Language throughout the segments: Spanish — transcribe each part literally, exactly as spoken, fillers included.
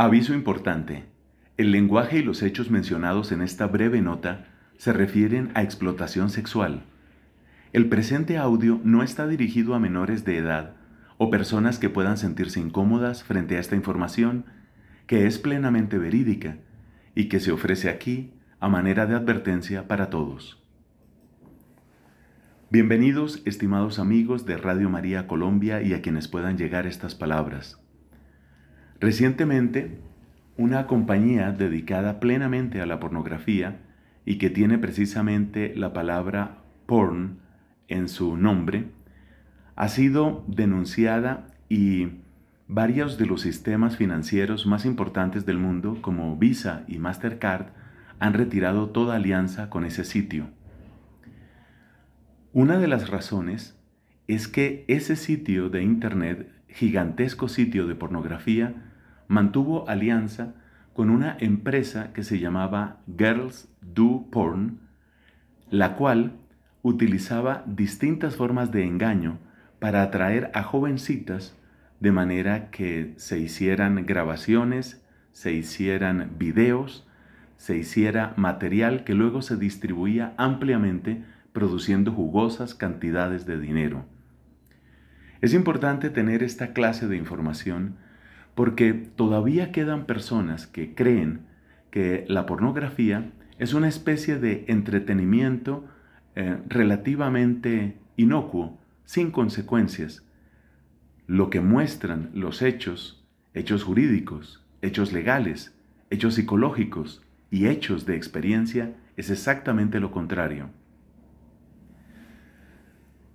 Aviso importante. El lenguaje y los hechos mencionados en esta breve nota se refieren a explotación sexual. El presente audio no está dirigido a menores de edad o personas que puedan sentirse incómodas frente a esta información, que es plenamente verídica y que se ofrece aquí a manera de advertencia para todos. Bienvenidos, estimados amigos de Radio María Colombia y a quienes puedan llegar estas palabras. Recientemente, una compañía dedicada plenamente a la pornografía y que tiene precisamente la palabra porn en su nombre, ha sido denunciada y varios de los sistemas financieros más importantes del mundo, como Visa y Mastercard, han retirado toda alianza con ese sitio. Una de las razones es que ese sitio de internet, gigantesco sitio de pornografía, mantuvo alianza con una empresa que se llamaba Girls Do Porn, la cual utilizaba distintas formas de engaño para atraer a jovencitas de manera que se hicieran grabaciones, se hicieran videos, se hiciera material que luego se distribuía ampliamente produciendo jugosas cantidades de dinero. Es importante tener esta clase de información porque todavía quedan personas que creen que la pornografía es una especie de entretenimiento eh, relativamente inocuo, sin consecuencias. Lo que muestran los hechos, hechos jurídicos, hechos legales, hechos psicológicos y hechos de experiencia, es exactamente lo contrario.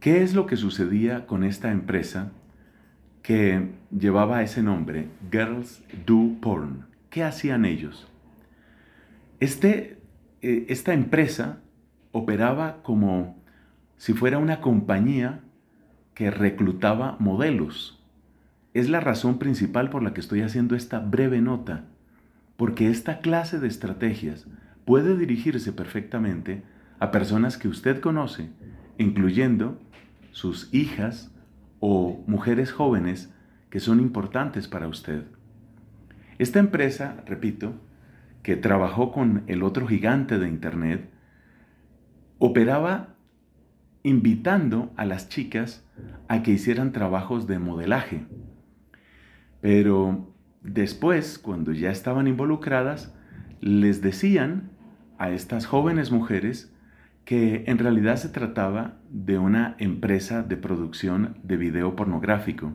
¿Qué es lo que sucedía con esta empresa que llevaba ese nombre, Girls Do Porn? ¿Qué hacían ellos? Este, eh, esta empresa operaba como si fuera una compañía que reclutaba modelos. Es la razón principal por la que estoy haciendo esta breve nota, porque esta clase de estrategias puede dirigirse perfectamente a personas que usted conoce, incluyendo sus hijas, o mujeres jóvenes que son importantes para usted. Esta empresa, repito, que trabajó con el otro gigante de internet, operaba invitando a las chicas a que hicieran trabajos de modelaje. Pero después, cuando ya estaban involucradas, les decían a estas jóvenes mujeres que en realidad se trataba de una empresa de producción de video pornográfico.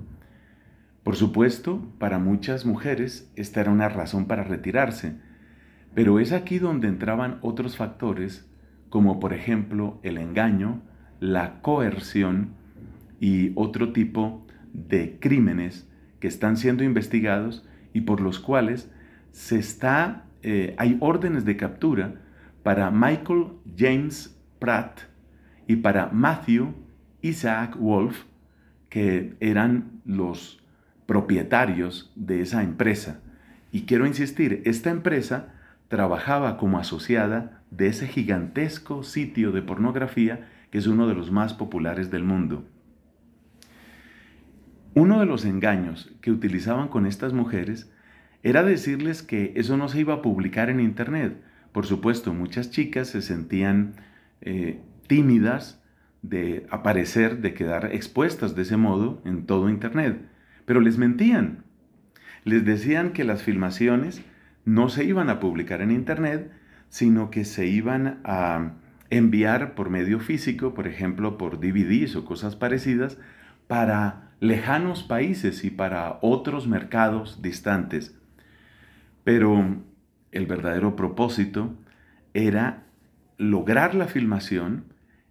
Por supuesto, para muchas mujeres esta era una razón para retirarse, pero es aquí donde entraban otros factores, como por ejemplo el engaño, la coerción y otro tipo de crímenes que están siendo investigados y por los cuales se está, eh, hay órdenes de captura para Michael James Pratt y para Matthew Isaac Wolf, que eran los propietarios de esa empresa. Y quiero insistir, esta empresa trabajaba como asociada de ese gigantesco sitio de pornografía que es uno de los más populares del mundo. Uno de los engaños que utilizaban con estas mujeres era decirles que eso no se iba a publicar en internet. Por supuesto, muchas chicas se sentían eh, tímidas de aparecer, de quedar expuestas de ese modo en todo internet, pero les mentían. Les decían que las filmaciones no se iban a publicar en internet, sino que se iban a enviar por medio físico, por ejemplo, por D V Ds o cosas parecidas, para lejanos países y para otros mercados distantes. Pero el verdadero propósito era lograr la filmación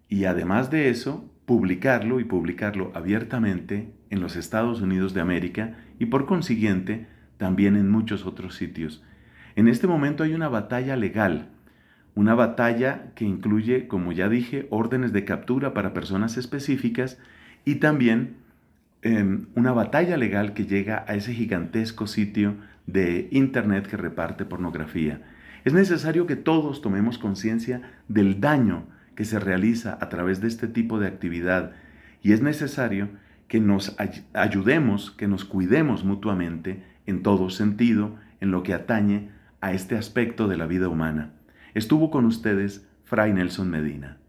y además de eso publicarlo y publicarlo abiertamente en los Estados Unidos de América y por consiguiente también en muchos otros sitios. En este momento hay una batalla legal, una batalla que incluye, como ya dije, órdenes de captura para personas específicas y también eh, una batalla legal que llega a ese gigantesco sitio de internet que reparte pornografía. Es necesario que todos tomemos conciencia del daño que se realiza a través de este tipo de actividad y es necesario que nos ay- ayudemos, que nos cuidemos mutuamente en todo sentido, en lo que atañe a este aspecto de la vida humana. Estuvo con ustedes Fray Nelson Medina.